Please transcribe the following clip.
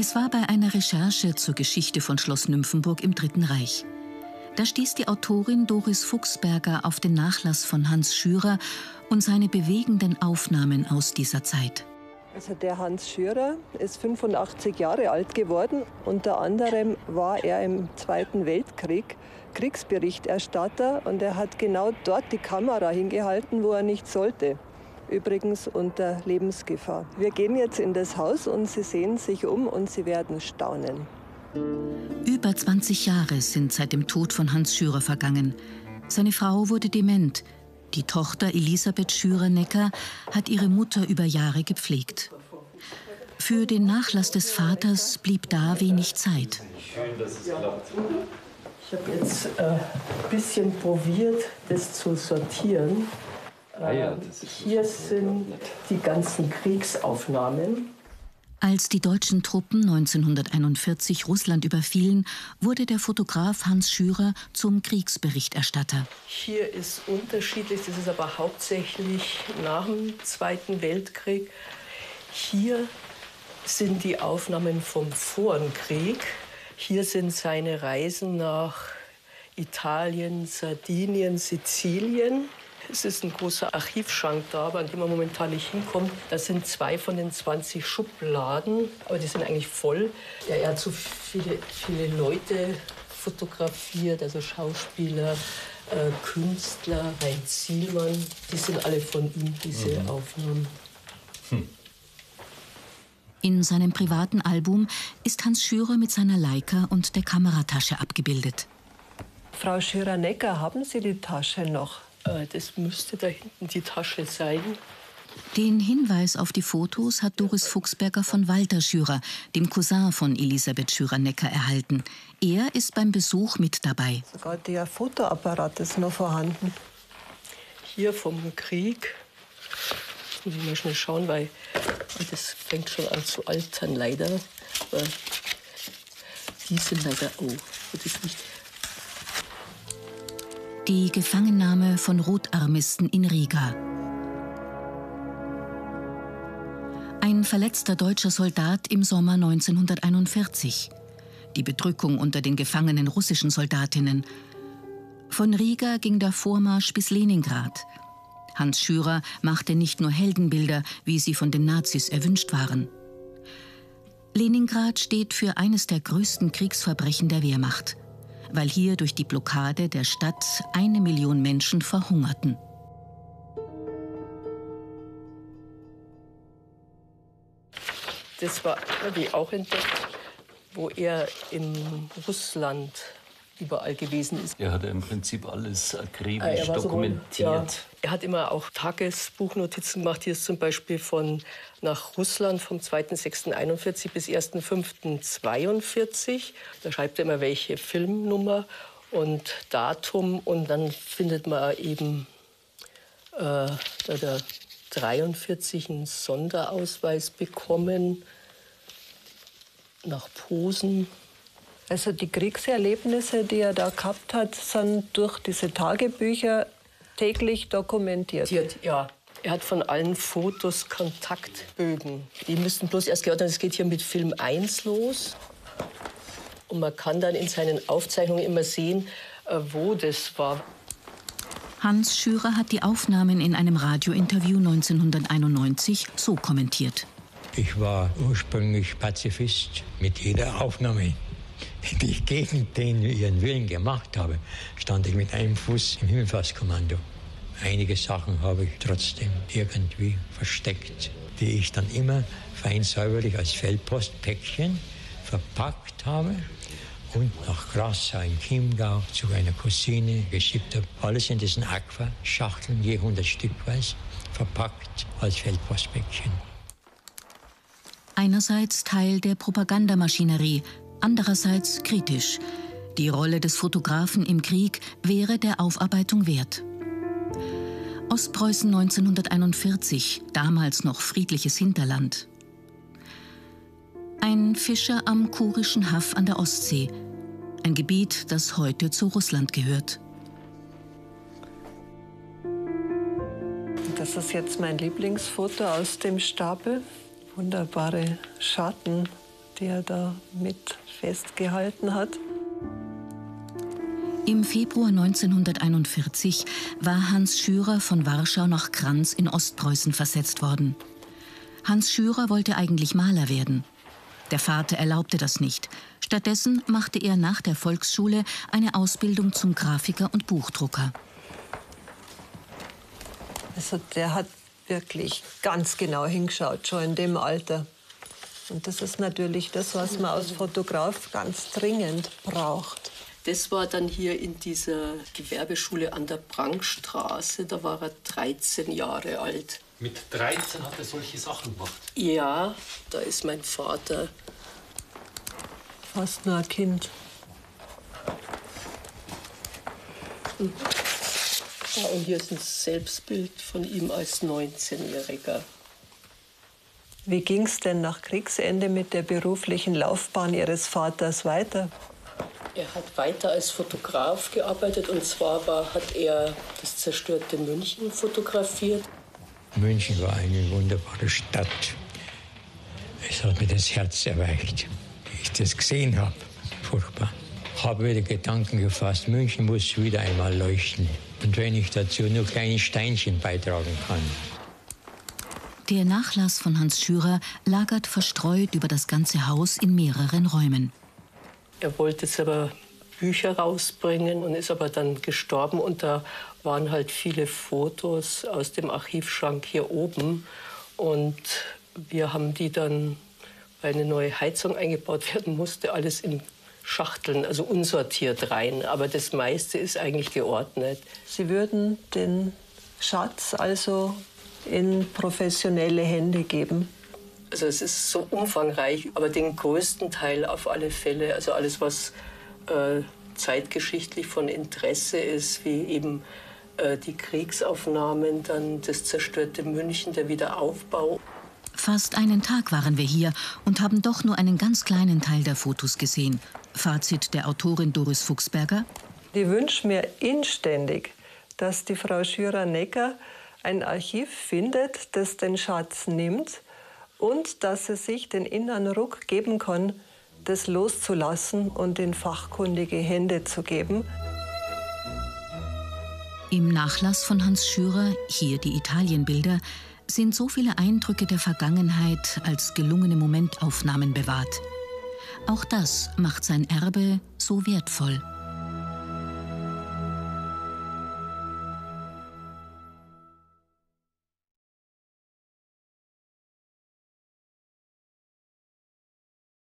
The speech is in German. Es war bei einer Recherche zur Geschichte von Schloss Nymphenburg im Dritten Reich. Da stieß die Autorin Doris Fuchsberger auf den Nachlass von Hans Schürer und seine bewegenden Aufnahmen aus dieser Zeit. Also der Hans Schürer ist 85 Jahre alt geworden. Unter anderem war er im Zweiten Weltkrieg Kriegsberichterstatter und er hat genau dort die Kamera hingehalten, wo er nicht sollte. Übrigens unter Lebensgefahr. Wir gehen jetzt in das Haus und Sie sehen sich um und Sie werden staunen. Über 20 Jahre sind seit dem Tod von Hans Schürer vergangen. Seine Frau wurde dement. Die Tochter Elisabeth Schürer-Necker hat ihre Mutter über Jahre gepflegt. Für den Nachlass des Vaters blieb da wenig Zeit. Schön, dass es klappt. Ich habe jetzt ein bisschen probiert, das zu sortieren. Hier sind die ganzen Kriegsaufnahmen. Als die deutschen Truppen 1941 Russland überfielen, wurde der Fotograf Hans Schürer zum Kriegsberichterstatter. Hier ist unterschiedlich, das ist aber hauptsächlich nach dem Zweiten Weltkrieg. Hier sind die Aufnahmen vom Vorkrieg. Hier sind seine Reisen nach Italien, Sardinien, Sizilien. Es ist ein großer Archivschrank da, an dem man momentan nicht hinkommt. Das sind 2 von den 20 Schubladen, aber die sind eigentlich voll. Ja, er hat so viele Leute fotografiert, also Schauspieler, Künstler, Heinz Zielmann. Die sind alle von ihm, diese Aufnahmen. In seinem privaten Album ist Hans Schürer mit seiner Leica und der Kameratasche abgebildet. Frau Schürer-Necker, haben Sie die Tasche noch? Das müsste da hinten die Tasche sein. Den Hinweis auf die Fotos hat Doris Fuchsberger von Walter Schürer, dem Cousin von Elisabeth Schürer-Necker, erhalten. Er ist beim Besuch mit dabei. Sogar der Fotoapparat ist noch vorhanden. Hier vom Krieg. Muss ich mal schnell schauen, weil das fängt schon an zu altern, leider. Aber die sind leider... Oh, das ist nicht... Die Gefangennahme von Rotarmisten in Riga. Ein verletzter deutscher Soldat im Sommer 1941. Die Bedrückung unter den gefangenen russischen Soldatinnen. Von Riga ging der Vormarsch bis Leningrad. Hans Schürer machte nicht nur Heldenbilder, wie sie von den Nazis erwünscht waren. Leningrad steht für eines der größten Kriegsverbrechen der Wehrmacht, weil hier durch die Blockade der Stadt 1 Million Menschen verhungerten. Das war irgendwie auch entdeckt, wo er in Russland überall gewesen ist. Er hat im Prinzip alles akribisch dokumentiert. Er hat immer auch Tagesbuchnotizen gemacht. Hier ist zum Beispiel von nach Russland vom 2.6.41 bis 1.5.42. Da schreibt er immer welche Filmnummer und Datum. Und dann findet man eben da 43 einen Sonderausweis bekommen nach Posen. Also die Kriegserlebnisse, die er da gehabt hat, sind durch diese Tagebücher täglich dokumentiert. Ja, er hat von allen Fotos Kontaktbögen. Die müssten bloß erst geordnet werden. Es geht hier mit Film 1 los. Und man kann dann in seinen Aufzeichnungen immer sehen, wo das war. Hans Schürer hat die Aufnahmen in einem Radiointerview 1991 so kommentiert. Ich war ursprünglich Pazifist mit jeder Aufnahme, die ich gegen den ihren Willen gemacht habe, stand ich mit einem Fuß im Himmelfahrtskommando. Einige Sachen habe ich trotzdem irgendwie versteckt, die ich dann immer fein säuberlich als Feldpostpäckchen verpackt habe und nach Grassa in Chiemgau zu einer Cousine geschickt habe. Alles in diesen Aquaschachteln, je 100 stückweise, verpackt als Feldpostpäckchen. Einerseits Teil der Propagandamaschinerie, andererseits kritisch. Die Rolle des Fotografen im Krieg wäre der Aufarbeitung wert. Ostpreußen 1941, damals noch friedliches Hinterland. Ein Fischer am Kurischen Haff an der Ostsee. Ein Gebiet, das heute zu Russland gehört. Das ist jetzt mein Lieblingsfoto aus dem Stapel. Wunderbare Schatten der da mit festgehalten hat. Im Februar 1941 war Hans Schürer von Warschau nach Kranz in Ostpreußen versetzt worden. Hans Schürer wollte eigentlich Maler werden. Der Vater erlaubte das nicht. Stattdessen machte er nach der Volksschule eine Ausbildung zum Grafiker und Buchdrucker. Also der hat wirklich ganz genau hingeschaut, schon in dem Alter. Und das ist natürlich das, was man als Fotograf ganz dringend braucht. Das war dann hier in dieser Gewerbeschule an der Prangstraße. Da war er 13 Jahre alt. Mit 13 hat er solche Sachen gemacht? Ja, da ist mein Vater. Fast nur ein Kind. Und hier ist ein Selbstbild von ihm als 19-Jähriger. Wie ging es denn nach Kriegsende mit der beruflichen Laufbahn Ihres Vaters weiter? Er hat weiter als Fotograf gearbeitet, und zwar hat er das zerstörte München fotografiert. München war eine wunderbare Stadt. Es hat mir das Herz erweicht, wie ich das gesehen habe. Furchtbar. Ich habe wieder Gedanken gefasst, München muss wieder einmal leuchten. Und wenn ich dazu nur kleine Steinchen beitragen kann. Der Nachlass von Hans Schürer lagert verstreut über das ganze Haus in mehreren Räumen. Er wollte selber Bücher rausbringen und ist aber dann gestorben. Und da waren halt viele Fotos aus dem Archivschrank hier oben. Und wir haben die dann, weil eine neue Heizung eingebaut werden musste, alles in Schachteln, also unsortiert rein. Aber das meiste ist eigentlich geordnet. Sie würden den Schatz also in professionelle Hände geben? Also es ist so umfangreich, aber den größten Teil auf alle Fälle, also alles, was zeitgeschichtlich von Interesse ist, wie eben die Kriegsaufnahmen, dann das zerstörte München, der Wiederaufbau. Fast einen Tag waren wir hier und haben doch nur einen ganz kleinen Teil der Fotos gesehen. Fazit der Autorin Doris Fuchsberger. Ich wünsche mir inständig, dass die Frau Schürer-Necker ein Archiv findet, das den Schatz nimmt und dass sie sich den inneren Ruck geben kann, das loszulassen und in fachkundige Hände zu geben. Im Nachlass von Hans Schürer, hier die Italienbilder, sind so viele Eindrücke der Vergangenheit als gelungene Momentaufnahmen bewahrt. Auch das macht sein Erbe so wertvoll.